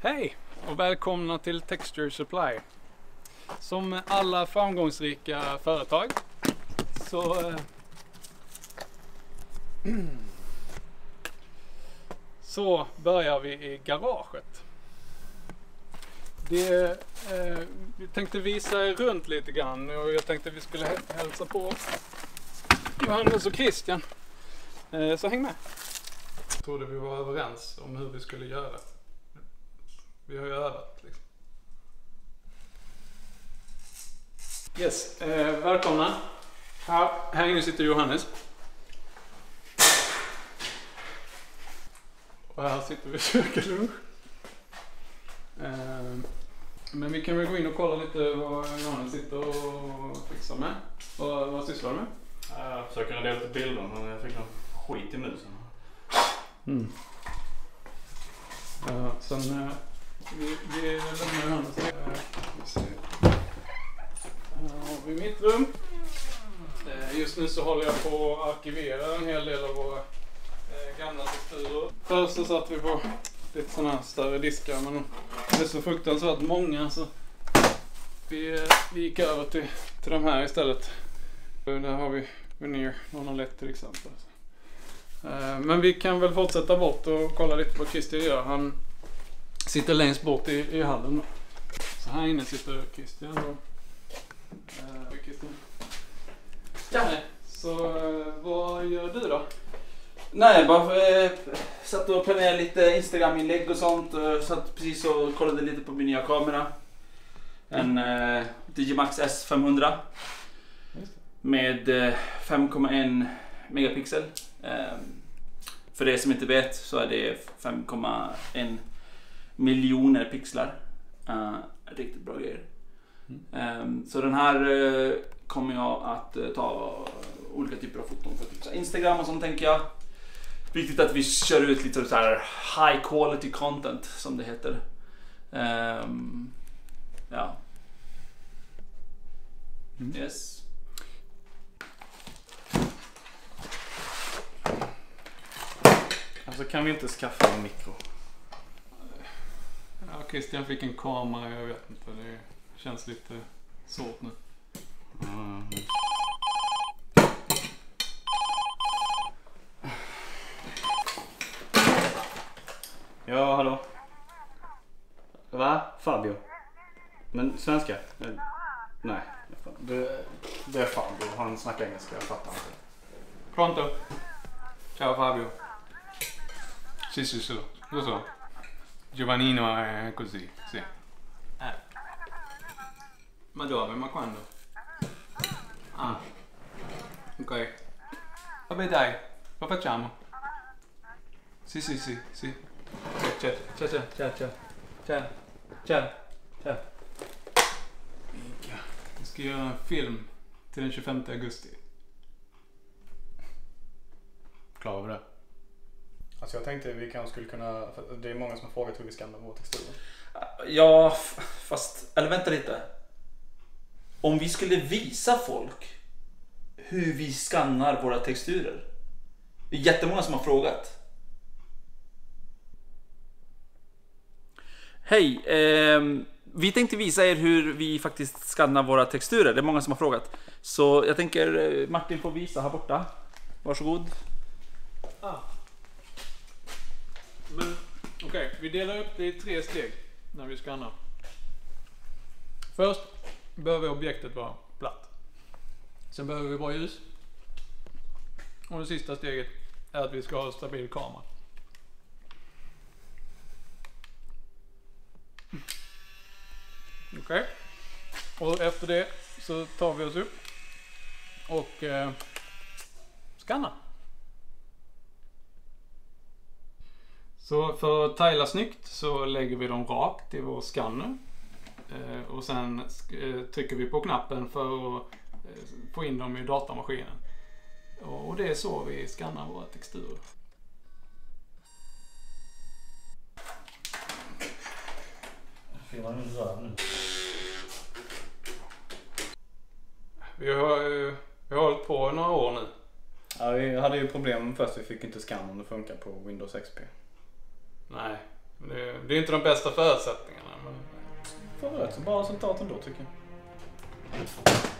Hej och välkomna till Texture Supply. Som alla framgångsrika företag så börjar vi i garaget. Jag tänkte visa er runt lite grann och jag tänkte vi skulle hälsa på Johannes och Christian. Så häng med. Jag trodde vi var överens om hur vi skulle göra. Vi har ju övat liksom. Yes, välkomna. Här inne sitter Johannes. Och här sitter vi och käkar lunch. Men vi kan väl gå in och kolla lite vad Johannes sitter och fixar med. Vad sysslar du med? Jag försöker reda ut bilder men jag fick någon skit i musen. Mm. Sen vi lämnar Johannes. Här har vi mitt rum. Just nu så håller jag på att arkivera en hel del av våra gamla texturer. Först så satt vi på lite sådana här större diskar, men det är så fruktansvärt många så vi gick över till de här istället. Där har vi veneer 001 till exempel. Men vi kan väl fortsätta bort och kolla lite vad Christian gör. Han sitter längst bort i hallen. Så här inne sitter Christian då. Ja. Så vad gör du då? Nej, bara satt och planerade lite Instagram-inlägg och sånt. Satt precis och kollade lite på min nya kamera. En Digimax S500. Med 5,1 megapixel. För det som inte vet så är det 5,1 miljoner pixlar. Riktigt bra grejer. Så den här kommer jag att ta olika typer av foton för Instagram och sånt, tänker jag. Viktigt att vi kör ut lite så här high quality content som det heter. Ja. Yes. Alltså kan vi inte skaffa en mikro? Ja, Christian fick en kamera, jag vet inte, det känns lite svårt nu. Ja, hallå. Va? Fabio? Men svenska? Nej. Det är Fabio, han snackar engelska, jag fattar inte. Pronto. Ciao Fabio. Sì, sì, sì, lo so. Giovannino è così, sì. Ma dove? Ma quando? Ah, ok. Vabbè dai, lo facciamo. Sì, sì, sì, sì. Ciao, ciao, ciao, ciao. Ciao, ciao, ciao. Minchia. Vi ska göra en film till den 25 augusti. Klarar vi det? Alltså jag tänkte vi kanske skulle kunna, det är många som har frågat hur vi ska använda vår textur. Ja, fast, eller vänta lite. Om vi skulle visa folk hur vi skannar våra texturer. Det är jättemånga som har frågat. Hej, vi tänkte visa er hur vi faktiskt skannar våra texturer. Det är många som har frågat. Så jag tänker Martin får visa här borta. Varsågod. Men okej, vi delar upp det i 3 steg när vi skannar. Först behöver objektet vara platt. Sen behöver vi bra ljus. Och det sista steget är att vi ska ha stabil kamera. Okej. Och efter det så tar vi oss upp och skannar. Så för att tajla snyggt så lägger vi dem rakt i vår scanner. Och sen trycker vi på knappen för att få in dem i datamaskinen. Och det är så vi scannar våra texturer. Vi har hållit på några år nu. Ja, vi hade ju problem först, vi fick inte scanna om det funkar på Windows XP. Nej, Det är inte de bästa förutsättningarna. Men... får vi rätt så bra resultat ändå tycker jag.